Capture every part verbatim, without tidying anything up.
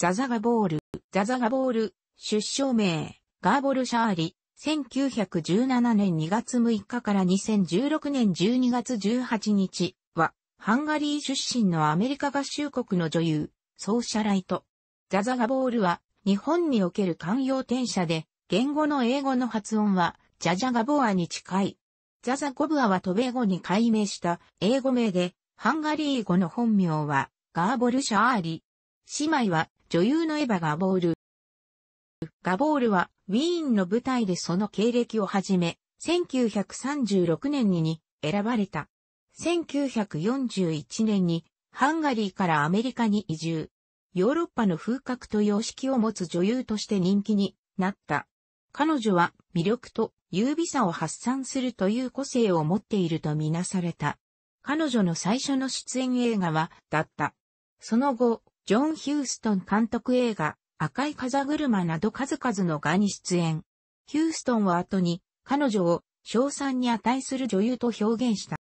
ザザガボール、ザザガボール、出生名、ガーボル・シャーリ、せんきゅうひゃくじゅうななねんにがつむいかからにせんじゅうろくねんじゅうにがつじゅうはちにちは、ハンガリー出身のアメリカ合衆国の女優、ソーシャライト。ザザガボールは、日本における慣用転写で、言語の英語の発音は、ジャジャガボアに近い。ザザゴブアは渡米後に改名した英語名で、ハンガリー語の本名は、ガーボル・シャーリ。姉妹は、女優のエヴァ・ガボール。ガボールは、ウィーンの舞台でその経歴をはじめ、せんきゅうひゃくさんじゅうろくねんにに選ばれた。せんきゅうひゃくよんじゅういちねんに、ハンガリーからアメリカに移住。ヨーロッパの風格と様式を持つ女優として人気になった。彼女は、魅力と優美さを発散するという個性を持っているとみなされた。彼女の最初の出演映画は、だった。その後、ジョン・ヒューストン監督映画、赤い風車など数々の画に出演。ヒューストンは後に、彼女を、賞賛に値する女優と表現した。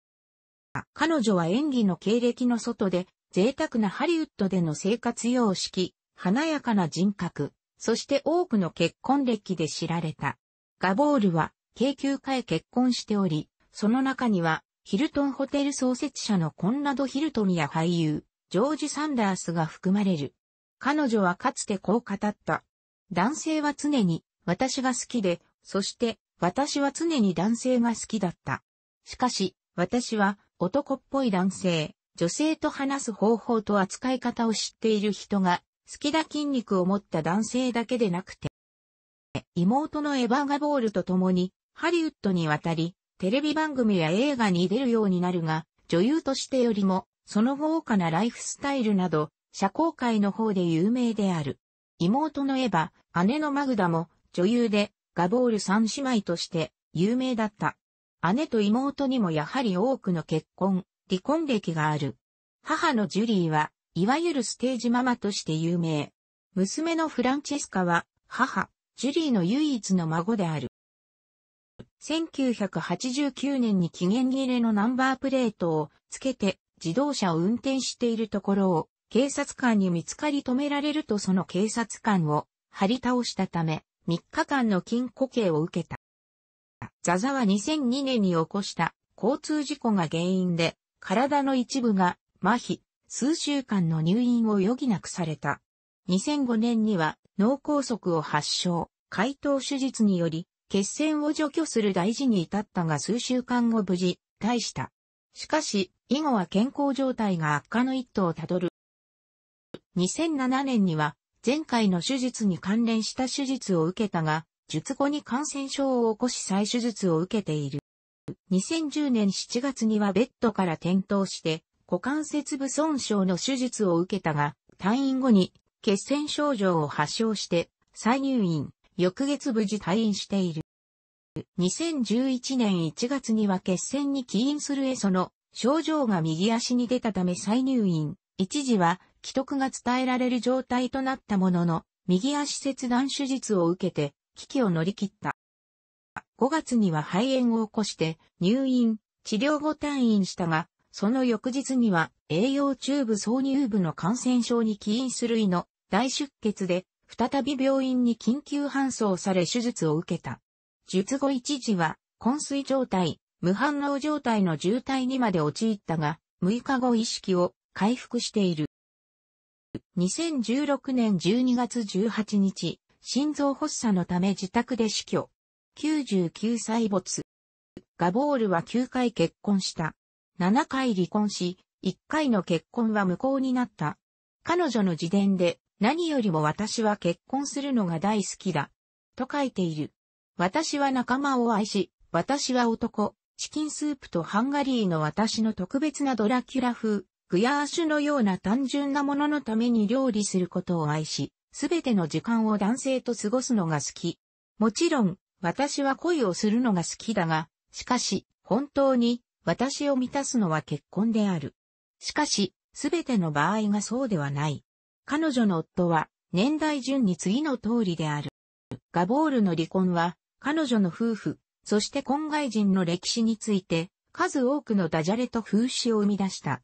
彼女は演技の経歴の外で、贅沢なハリウッドでの生活様式、華やかな人格、そして多くの結婚歴で知られた。ガボールは、計きゅうかい結婚しており、その中には、ヒルトンホテル創設者のコンラド・ヒルトンや俳優、ジョージ・サンダースが含まれる。彼女はかつてこう語った。男性は常に私が好きで、そして私は常に男性が好きだった。しかし、私は男っぽい男性、女性と話す方法と扱い方を知っている人が、好きな筋肉を持った男性だけでなくて、妹のエヴァ・ガボールと共に、ハリウッドに渡り、テレビ番組や映画に出るようになるが、女優としてよりも、その豪華なライフスタイルなど、社交界の方で有名である。妹のエヴァ、姉のマグダも、女優で、ガボール三姉妹として、有名だった。姉と妹にもやはり多くの結婚、離婚歴がある。母のジュリーは、いわゆるステージママとして有名。娘のフランチェスカは、母、ジュリーの唯一の孫である。せんきゅうひゃくはちじゅうきゅうねんに期限切れのナンバープレートをつけて自動車を運転しているところを警察官に見つかり止められるとその警察官を張り倒したためみっかかんの禁錮刑を受けた。ザザはにせんにねんに起こした交通事故が原因で体の一部が麻痺、数週間の入院を余儀なくされた。にせんごねんには脳梗塞を発症、開頭手術により血栓を除去する大事に至ったが数週間後無事、退した。しかし、以後は健康状態が悪化の一途をたどる。にせんななねんには、前回の手術に関連した手術を受けたが、術後に感染症を起こし再手術を受けている。にせんじゅうねんしちがつにはベッドから転倒して、股関節部損傷の手術を受けたが、退院後に血栓症状を発症して、再入院。翌月無事退院している。にせんじゅういちねんいちがつには血栓に起因するエソの症状が右足に出たため再入院。一時は危篤が伝えられる状態となったものの、右足切断手術を受けて危機を乗り切った。ごがつには肺炎を起こして入院、治療後退院したが、その翌日には栄養チューブ挿入部の感染症に起因する胃の大出血で、再び病院に緊急搬送され手術を受けた。術後一時は、昏睡状態、無反応状態の重体にまで陥ったが、むいかご意識を回復している。にせんじゅうろくねんじゅうにがつじゅうはちにち、心臓発作のため自宅で死去。きゅうじゅうきゅうさい没。ガボールはきゅうかい結婚した。ななかい離婚し、いっかいの結婚は無効になった。彼女の自伝で、何よりも私は結婚するのが大好きだ。と書いている。私は仲間を愛し、私は男、チキンスープとハンガリーの私の特別なドラキュラ風、グヤーシュのような単純なもののために料理することを愛し、すべての時間を男性と過ごすのが好き。もちろん、私は恋をするのが好きだが、しかし、本当に、私を満たすのは結婚である。しかし、すべての場合がそうではない。彼女の夫は年代順に次の通りである。ガボールの離婚は彼女の夫婦、そして婚外人の歴史について数多くのダジャレと風刺を生み出した。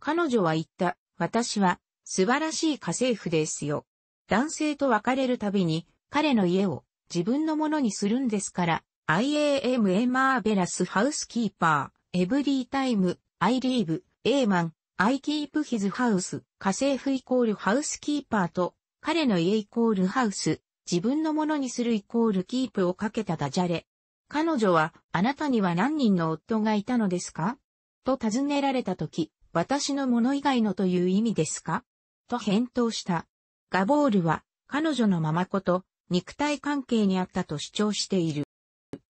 彼女は言った、私は素晴らしい家政婦ですよ。男性と別れるたびに、彼の家を自分のものにするんですから、アイ・エー・エム A マーベラスハウスキーパー、エブリータイム、I leave, A マン、I keep his house、家政婦イコールハウスキーパーと、彼の家イコールハウス、自分のものにするイコールキープをかけたダジャレ。彼女は、あなたには何人の夫がいたのですかと尋ねられたとき、私のもの以外のという意味ですかと返答した。ガボールは、彼女のママこと、肉体関係にあったと主張している。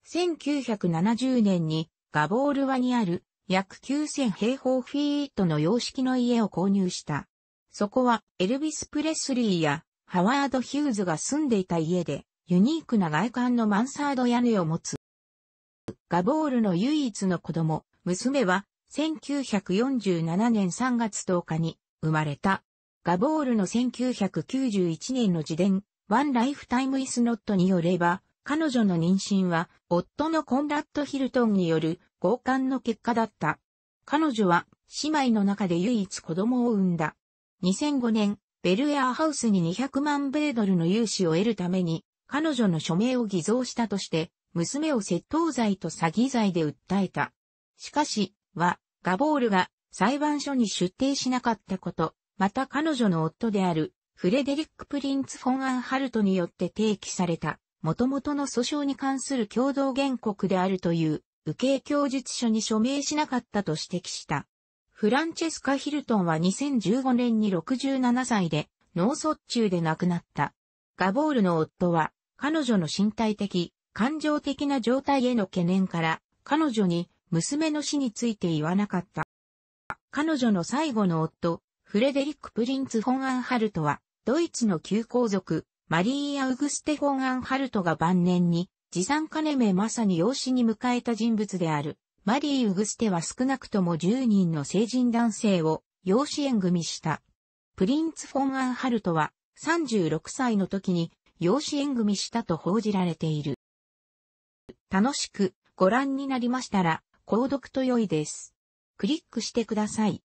せんきゅうひゃくななじゅうねんに、ガボールワにある、約きゅうせんへいほうフィートの洋式の家を購入した。そこは、エルビス・プレスリーや、ハワード・ヒューズが住んでいた家で、ユニークな外観のマンサード屋根を持つ。ガボールの唯一の子供、娘は、せんきゅうひゃくよんじゅうななねんさんがつとおかに生まれた。ガボールのせんきゅうひゃくきゅうじゅういちねんの自伝、One Lifetime is Notによれば、彼女の妊娠は、夫のコンラッド・ヒルトンによる強姦の結果だった。彼女は、姉妹の中で唯一子供を産んだ。にせんごねん、ベルエアハウスににひゃくまんべいドルの融資を得るために、彼女の署名を偽造したとして、娘を窃盗罪と詐欺罪で訴えた。しかし、は、ガボールが裁判所に出廷しなかったこと、また彼女の夫である、フレデリック・プリンツ・フォン・アンハルトによって提起された、元々の訴訟に関する共同原告であるという、受刑供述書に署名しなかったと指摘した。フランチェスカ・ヒルトンはにせんじゅうごねんにろくじゅうななさいで、脳卒中で亡くなった。ガボールの夫は、彼女の身体的、感情的な状態への懸念から、彼女に、娘の死について言わなかった。彼女の最後の夫、フレデリック・プリンツ・フォン・アンハルトは、ドイツの旧皇族、マリー・アウグステ・フォン・アンハルトが晩年に、持参金名まさに養子に迎えた人物である。マリー・ウグステは少なくともじゅうにんの成人男性を養子縁組した。プリンツ・フォン・アンハルトは、さんじゅうろくさいの時に養子縁組したと報じられている。楽しくご覧になりましたら、購読と良いです。クリックしてください。